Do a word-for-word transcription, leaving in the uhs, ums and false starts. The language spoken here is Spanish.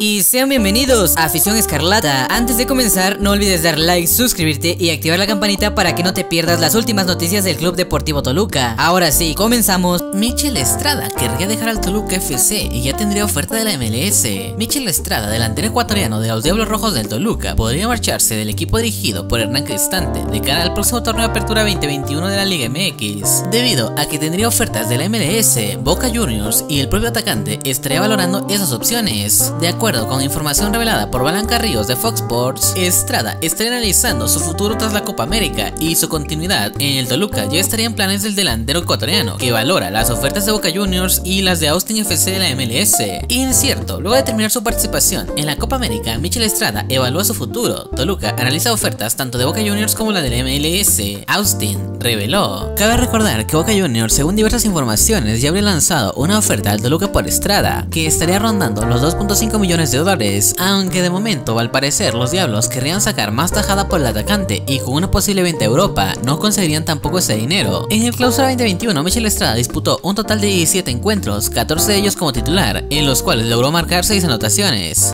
Y sean bienvenidos a Afición Escarlata. Antes de comenzar, no olvides dar like, suscribirte y activar la campanita para que no te pierdas las últimas noticias del Club Deportivo Toluca. Ahora sí, comenzamos. Michel Estrada querría dejar al Toluca F C y ya tendría oferta de la M L S. Michel Estrada, delantero ecuatoriano de los Diablos Rojos del Toluca, podría marcharse del equipo dirigido por Hernán Cristante de cara al próximo torneo de apertura veinte veintiuno de la Liga M X, debido a que tendría ofertas de la M L S, Boca Juniors y el propio atacante estaría valorando esas opciones. De acuerdo con información revelada por Balanca Ríos de Fox Sports, Estrada estaría analizando su futuro tras la Copa América y su continuidad en el Toluca ya estaría en planes del delantero ecuatoriano, que valora las ofertas de Boca Juniors y las de Austin F C de la M L S. Incierto, luego de terminar su participación en la Copa América, Michel Estrada evalúa su futuro. Toluca analiza ofertas tanto de Boca Juniors como la de la M L S, Austin reveló. Cabe recordar que Boca Juniors, según diversas informaciones, ya habría lanzado una oferta al Toluca por Estrada, que estaría rondando los dos punto cinco millones de dólares, aunque de momento al parecer los Diablos querrían sacar más tajada por el atacante y con una posible venta a Europa no conseguirían tampoco ese dinero. En el clausura veinte veintiuno, Michel Estrada disputó un total de diecisiete encuentros, catorce de ellos como titular, en los cuales logró marcar seis anotaciones.